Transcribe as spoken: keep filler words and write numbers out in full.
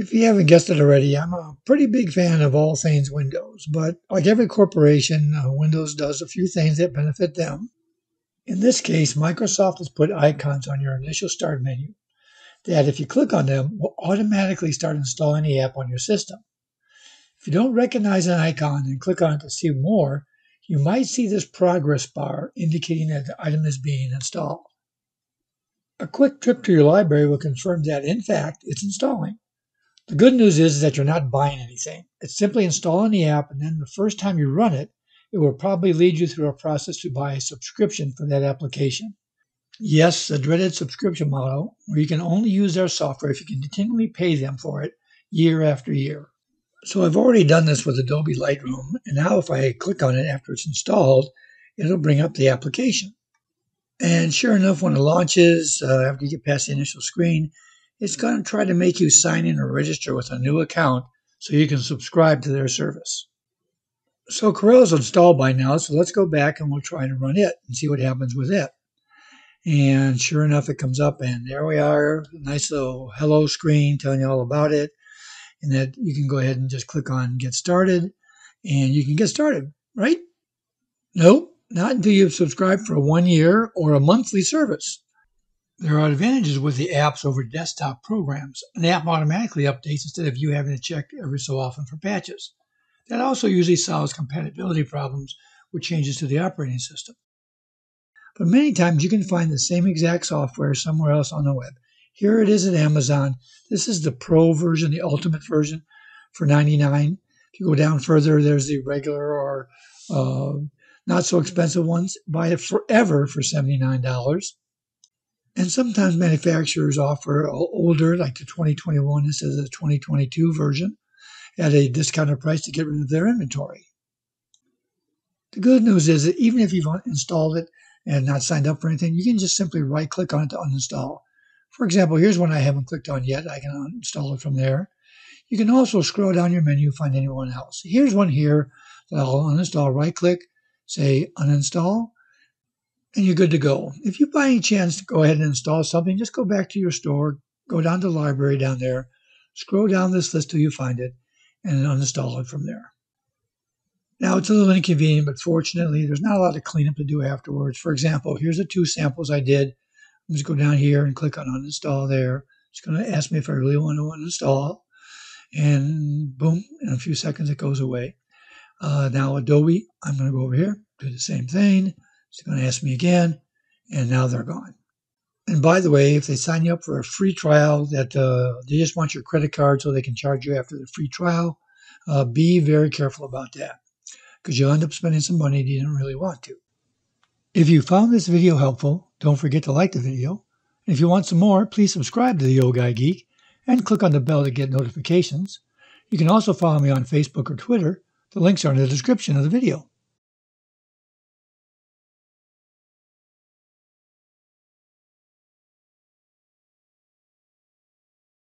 If you haven't guessed it already, I'm a pretty big fan of all things Windows, but like every corporation, uh, Windows does a few things that benefit them. In this case, Microsoft has put icons on your initial start menu that, if you click on them, will automatically start installing the app on your system. If you don't recognize an icon and click on it to see more, you might see this progress bar indicating that the item is being installed. A quick trip to your library will confirm that, in fact, it's installing. The good news is that you're not buying anything. It's simply installing the app, and then the first time you run it, it will probably lead you through a process to buy a subscription for that application. Yes, the dreaded subscription model, where you can only use their software if you continually pay them for it year after year. So I've already done this with Adobe Lightroom, and now if I click on it after it's installed, it'll bring up the application. And sure enough, when it launches, uh, after you get past the initial screen, it's going to try to make you sign in or register with a new account so you can subscribe to their service. So Corel is installed by now, so let's go back and we'll try to run it and see what happens with it. And sure enough, it comes up, and there we are, nice little hello screen telling you all about it, and that you can go ahead and just click on Get Started, and you can get started, right? Nope, not until you've subscribed for one year or a monthly service. There are advantages with the apps over desktop programs. An app automatically updates instead of you having to check every so often for patches. That also usually solves compatibility problems with changes to the operating system. But many times you can find the same exact software somewhere else on the web. Here it is at Amazon. This is the pro version, the ultimate version for ninety-nine dollars. If you go down further, there's the regular or uh, not so expensive ones. Buy it forever for seventy-nine dollars. And sometimes manufacturers offer older, like the twenty twenty-one instead of the twenty twenty-two version, at a discounted price to get rid of their inventory. The good news is that even if you've installed it and not signed up for anything, you can just simply right-click on it to uninstall. For example, here's one I haven't clicked on yet. I can uninstall it from there. You can also scroll down your menu, find anyone else. Here's one here that I'll uninstall. Right-click, say uninstall, and you're good to go. If you by any chance go ahead and install something, just go back to your store, go down to the library down there, scroll down this list till you find it, and uninstall it from there. Now, it's a little inconvenient, but fortunately, there's not a lot of cleanup to do afterwards. For example, here's the two samples I did. I'm just go down here and click on uninstall there. It's going to ask me if I really want to uninstall, and boom, in a few seconds, it goes away. Uh, now, Adobe, I'm going to go over here, do the same thing. It's going to ask me again, and now they're gone. And by the way, if they sign you up for a free trial, that uh, they just want your credit card so they can charge you after the free trial, uh, be very careful about that, because you'll end up spending some money you didn't really want to. If you found this video helpful, don't forget to like the video. And if you want some more, please subscribe to the Old Guy Geek and click on the bell to get notifications. You can also follow me on Facebook or Twitter. The links are in the description of the video.